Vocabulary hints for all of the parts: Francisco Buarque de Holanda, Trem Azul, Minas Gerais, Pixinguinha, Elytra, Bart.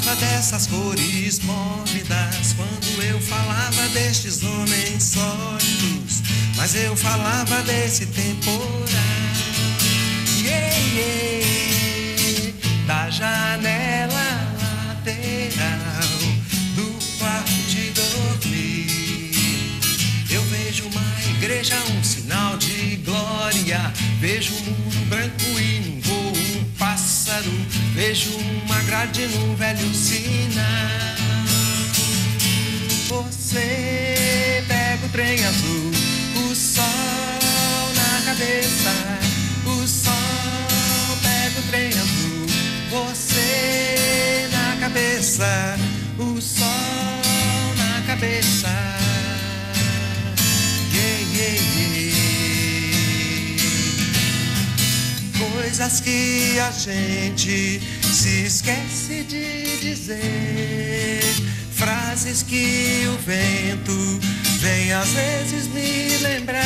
falava dessas cores mórbidas, quando eu falava destes homens sólidos, mas eu falava desse temporal. Yeah, yeah. Da janela lateral do quarto de dormir, eu vejo uma igreja, um sinal de glória. Vejo um muro branco e num voo um pássaro. Vejo uma grade num velho sinal. Você pega o trem azul, o sol na cabeça. O sol pega o trem azul, você na cabeça. O sol na cabeça. Yeah, yeah, yeah. Coisas que a gente se esquece de dizer, frases que o vento vem às vezes me lembrar,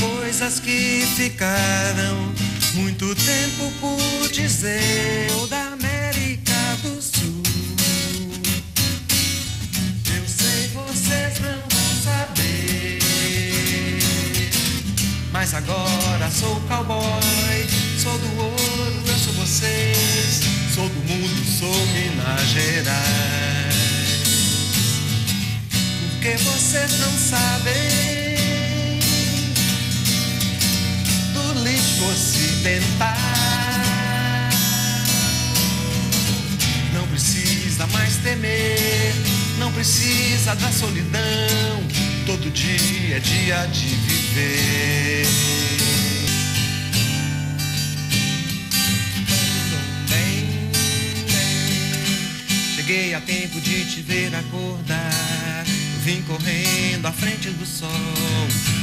coisas que ficaram muito tempo por dizer. Ou da América do Sul, eu sei, vocês não vão saber, mas agora sou cowboy, sou do ouro, eu sou vocês, sou do mundo, sou Minas Gerais. Porque vocês não sabem do lixo ocidental. Não precisa mais temer, não precisa da solidão. Todo dia é dia de viver. Cheguei a tempo de te ver acordar. Vim correndo à frente do sol.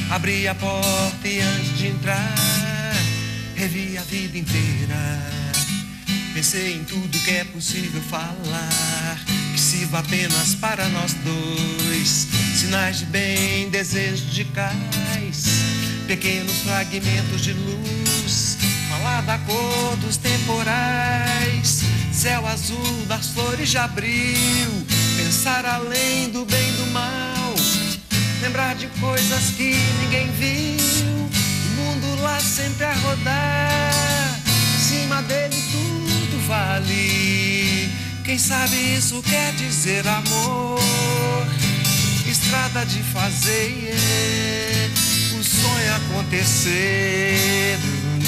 Abri a porta e antes de entrar, revi a vida inteira. Pensei em tudo que é possível falar, que sirva apenas para nós dois. Sinais de bem, desejos de cais, pequenos fragmentos de luz. Falar da cor dos temporais, céu azul das flores de abril. Pensar além do bem e do mal, lembrar de coisas que ninguém viu. O mundo lá sempre a rodar, em cima dele tudo vale. Quem sabe isso quer dizer amor. Estrada de fazer o sonho acontecer.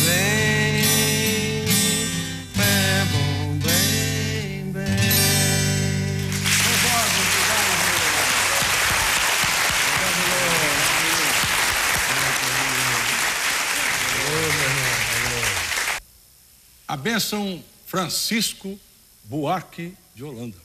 Bem, bem, bom, bem, bem. A bênção Francisco Buarque de Holanda.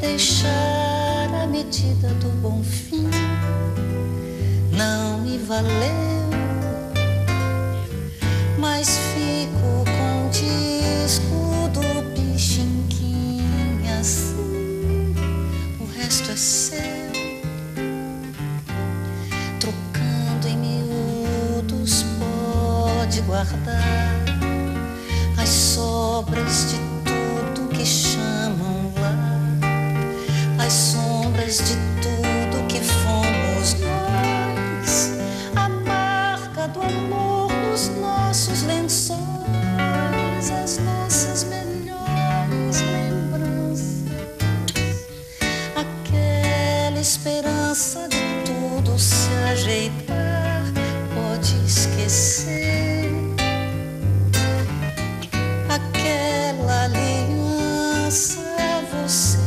Deixar a medida do bom fim, não me valeu, mas fico com o disco do Pixinguinha. Assim, o resto é seu, trocando em miúdos, pode guardar as sobras de tudo que chamam lá. As sombras de tudo que fomos nós, a marca do amor nos nossos lençóis, as nossas melhores lembranças, aquela esperança de tudo se ajeitar, pode esquecer, aquela aliança você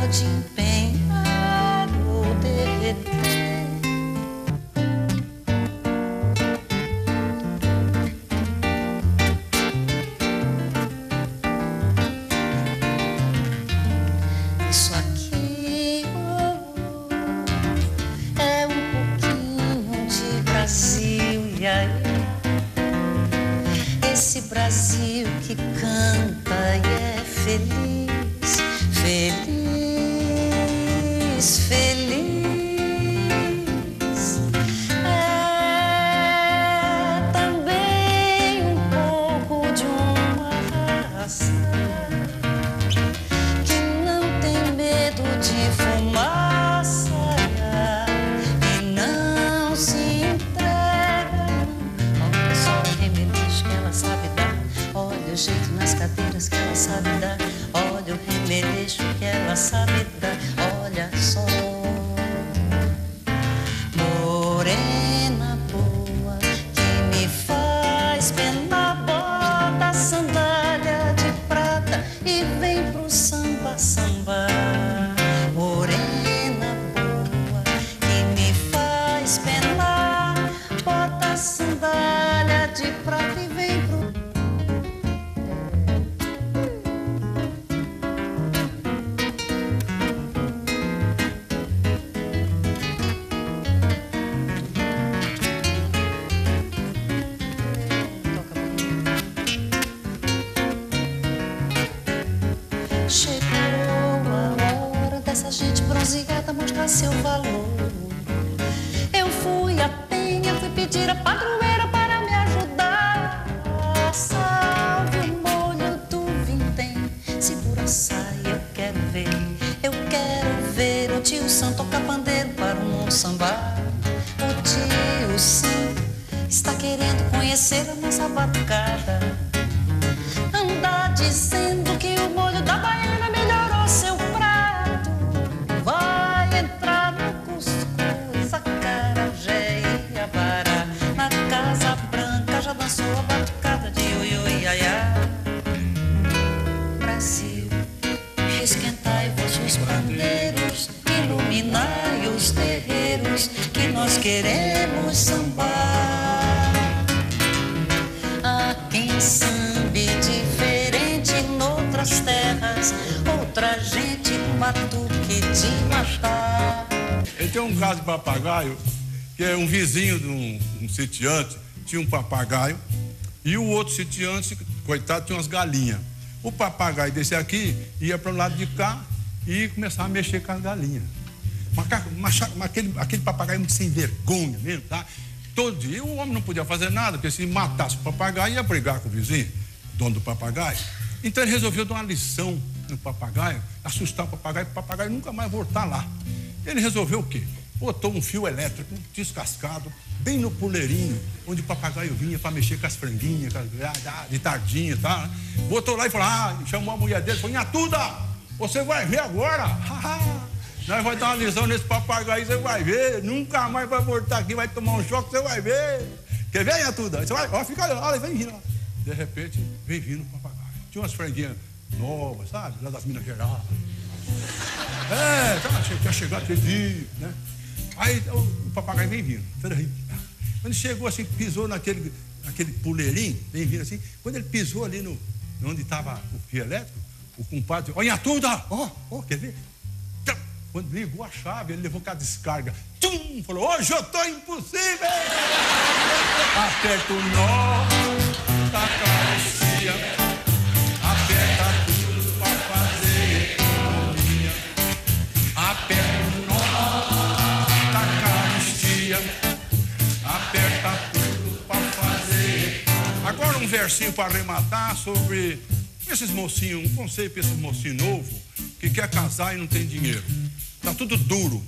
pode empenhar ou derreter. Isso aqui é um pouquinho feliz, feliz. É também um pouco de uma raça que não tem medo de fumaça e não se entrega. Olha o sol remedios que ela sabe dar, olha o jeito nas cadeiras que ela sabe dar, olha o remerejo que ela sabe dar, olha só. Morena boa, que me faz pena, bota a sandália de prata e vem pro samba, samba. Morena boa, que me faz pena, bota a sandália de prata e vem pro... Chegou a hora dessa gente bronzeada mostrar seu valor. Eu fui à penha, fui pedir a padroeira para me ajudar. Salve o molho do vintém, segura a saia, eu quero ver o tio Sam tocar pandeiro para um samba. O tio Sam está querendo conhecer a nossa batucada. Anda dizendo que o molho da baiana melhorou seu prato. Vai entrar no cuscuz, acarajé e abará. Na Casa Branca já dançou a batucada de oi, iaiá. Brasil, esquentai vossos pandeiros, iluminai os terreiros, que nós queremos sambar. Há quem sambe diferente noutras terras, outra gente batuque de matar. Eu tenho um caso de papagaio, que é um vizinho de um sitiante, tinha um papagaio, e o outro sitiante, coitado, tinha umas galinhas. O papagaio desse aqui ia para o lado de cá e começava a mexer com as galinhas. Aquele papagaio muito sem vergonha mesmo, tá? Todo dia o homem não podia fazer nada, porque se matasse o papagaio ia brigar com o vizinho, dono do papagaio. Então ele resolveu dar uma lição no papagaio, assustar o papagaio nunca mais voltar lá. Ele resolveu o quê? Botou um fio elétrico descascado bem no puleirinho, onde o papagaio vinha para mexer com as franguinhas, com as... de tardinha, tá? Botou lá e falou, chamou a mulher dele, falou, Inhatuda, você vai ver agora, nós vamos dar uma lição nesse papagaio, você vai ver, nunca mais vai voltar aqui, vai tomar um choque, você vai ver. Quer ver, Inhatuda? Você vai ficar lá, vem vindo lá. De repente, vem vindo o papagaio. Tinha umas franguinhas novas, sabe, lá das Minas Gerais. Quer chegar aquele dia, né? Aí o papagaio vem vindo. Quando chegou assim, pisou naquele puleirinho, vem vindo assim. Quando ele pisou ali no onde estava o fio elétrico, o compadre disse, ó, Inhatuda, quer ver? Quando ligou a chave, ele levou com a descarga. Falou, hoje eu tô impossível! Aperta o nó, taca a cia, aperta tudo pra fazer economia. Aperta o nó, taca a cia. Agora um versinho para arrematar sobre esses mocinhos, um conselho para esses mocinhos novos que quer casar e não tem dinheiro. Tá tudo duro,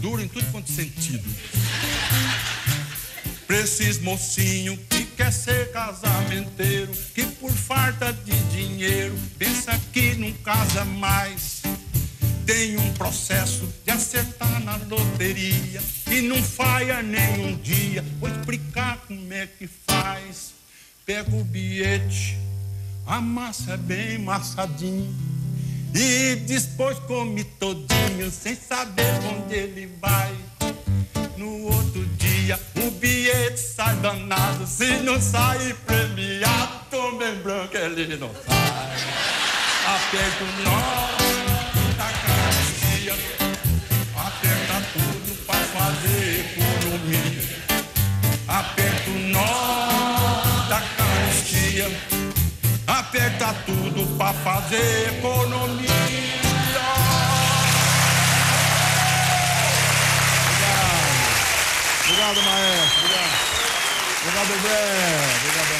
duro em tudo quanto sentido. Para esses mocinhos que quer ser casamenteiro, que por falta de dinheiro pensa que não casa mais. Tem um processo de acertar na loteria e não falha nenhum dia. Vou explicar como é que faz. Pega o bilhete, amassa bem amassadinho e depois come todinho sem saber onde ele vai. No outro dia o bilhete sai danado, se não sair premiado, também branco ele não sai. Aperta o nó, taca a cia, aperta tudo pra fazer economia. Aperta o nó, aperta tudo pra fazer economia. velho. Obrigadão.